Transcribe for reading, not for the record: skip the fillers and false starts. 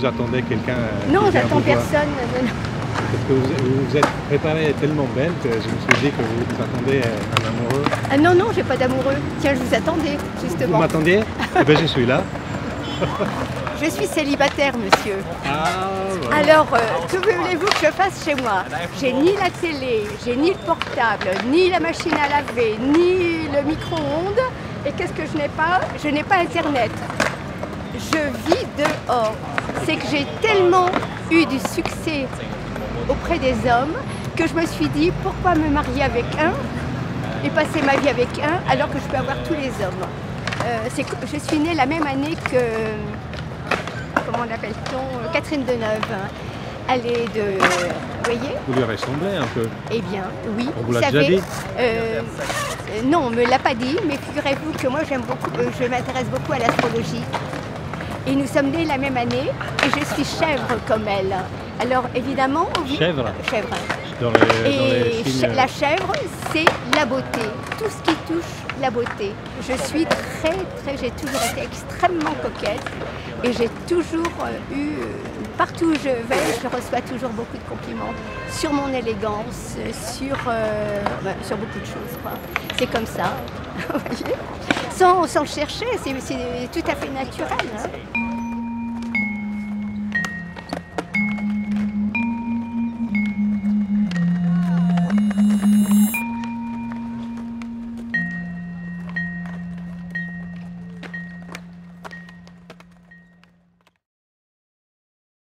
vous attendez quelqu'un? Non, j'attends personne. Parce que vous vous êtes préparée tellement belle que je me suis dit que vous attendez un amoureux. Ah non, non, j'ai pas d'amoureux. Tiens, je vous attendais, justement. Vous m'attendiez? Eh bien, je suis là. Je suis célibataire, monsieur. Ah, ouais. Alors, que voulez-vous que je fasse chez moi? J'ai ni la télé, j'ai ni le portable, ni la machine à laver, ni le micro-ondes. Et qu'est-ce que je n'ai pas? Je n'ai pas Internet. Je vis dehors. C'est que j'ai tellement eu du succès auprès des hommes que je me suis dit pourquoi me marier avec un et passer ma vie avec un alors que je peux avoir tous les hommes. Je suis née la même année que, comment l'appelle-t-on, Catherine Deneuve. Elle est de... Vous voyez? Vous lui ressemblez un peu. Eh bien, oui. On vous l'a déjà dit? Non, on ne me l'a pas dit, mais figurez-vous que moi j'aime beaucoup, je m'intéresse beaucoup à l'astrologie. Et nous sommes nés la même année et je suis chèvre comme elle. Alors évidemment... Oui, chèvre. Chèvre. Dans les signes... La chèvre, c'est la beauté. Tout ce qui touche la beauté. Je suis j'ai toujours été extrêmement coquette et j'ai toujours eu... Partout où je vais, je reçois toujours beaucoup de compliments sur mon élégance, sur beaucoup de choses. C'est comme ça, vous voyez, sans chercher, c'est tout à fait naturel. Hein.